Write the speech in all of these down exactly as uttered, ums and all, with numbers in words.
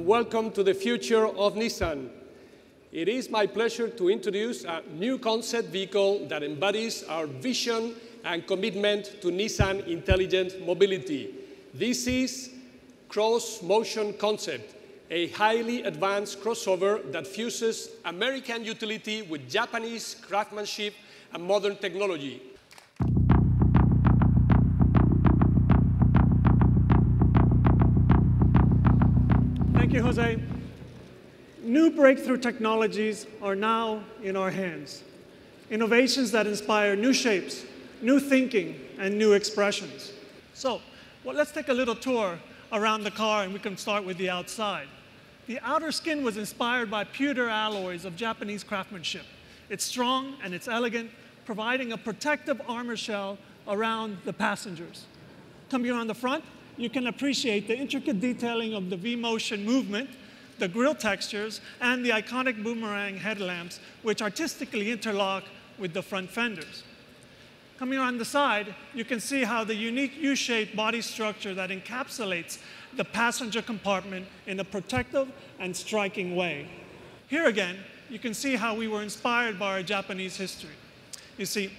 and welcome to the future of Nissan. It is my pleasure to introduce a new concept vehicle that embodies our vision and commitment to Nissan Intelligent Mobility. This is X-Motion Concept, a highly advanced crossover that fuses American utility with Japanese craftsmanship and modern technology. Thank you, Jose. New breakthrough technologies are now in our hands. Innovations that inspire new shapes, new thinking, and new expressions. So, well, let's take a little tour around the car, and we can start with the outside. The outer skin was inspired by pewter alloys of Japanese craftsmanship. It's strong and it's elegant, providing a protective armor shell around the passengers. Coming around the front, you can appreciate the intricate detailing of the V-motion movement, the grille textures, and the iconic boomerang headlamps, which artistically interlock with the front fenders. Coming around the side, you can see how the unique U-shaped body structure that encapsulates the passenger compartment in a protective and striking way. Here again, you can see how we were inspired by our Japanese history. You see,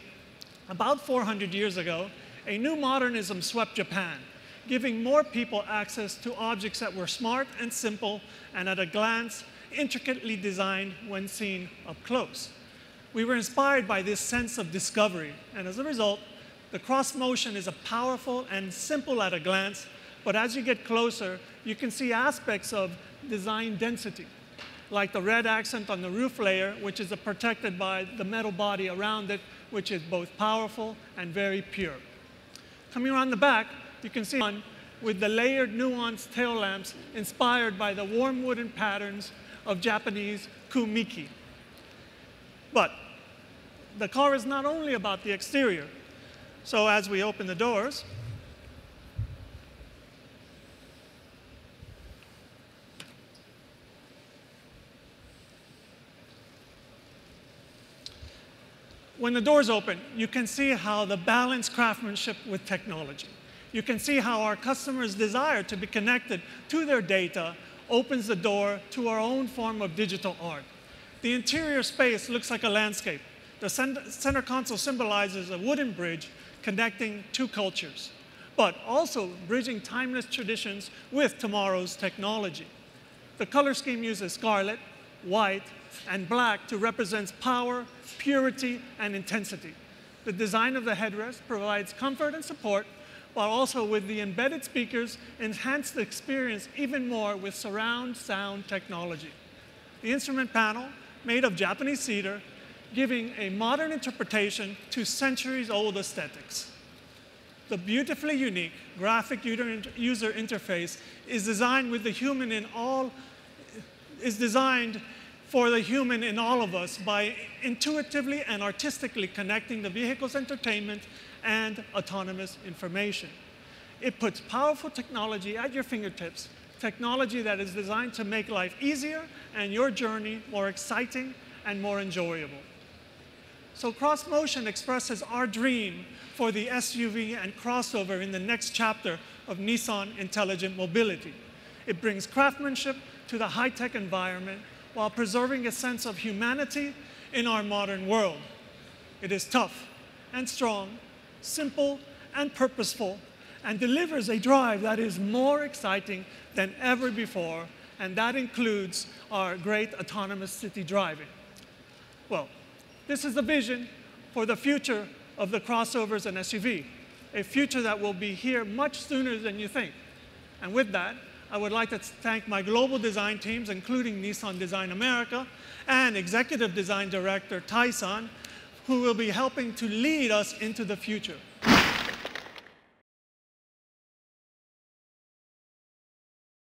about four hundred years ago, a new modernism swept Japan, giving more people access to objects that were smart and simple and at a glance intricately designed when seen up close. We were inspired by this sense of discovery, and as a result, the X-Motion is a powerful and simple at a glance, but as you get closer, you can see aspects of design density, like the red accent on the roof layer, which is protected by the metal body around it, which is both powerful and very pure. Coming around the back, you can see one with the layered, nuanced tail lamps inspired by the warm wooden patterns of Japanese kumiki. But the car is not only about the exterior. So as we open the doors, when the doors open, you can see how the balanced craftsmanship with technology. You can see how our customers' desire to be connected to their data opens the door to our own form of digital art. The interior space looks like a landscape. The center console symbolizes a wooden bridge connecting two cultures, but also bridging timeless traditions with tomorrow's technology. The color scheme uses scarlet, white, and black to represent power, purity, and intensity. The design of the headrest provides comfort and support, while also with the embedded speakers enhance the experience even more with surround sound technology. The instrument panel, made of Japanese cedar, giving a modern interpretation to centuries-old aesthetics. The beautifully unique graphic user interface is designed with the human in all, is designed for the human in all of us by intuitively and artistically connecting the vehicle's entertainment and autonomous information. It puts powerful technology at your fingertips, technology that is designed to make life easier and your journey more exciting and more enjoyable. So X-Motion expresses our dream for the S U V and crossover in the next chapter of Nissan Intelligent Mobility. It brings craftsmanship to the high-tech environment while preserving a sense of humanity in our modern world. It is tough and strong, simple and purposeful, and delivers a drive that is more exciting than ever before, and that includes our great autonomous city driving. Well, this is the vision for the future of the crossovers and S U V, a future that will be here much sooner than you think. And with that, I would like to thank my global design teams, including Nissan Design America, and Executive Design Director Tyson, who will be helping to lead us into the future.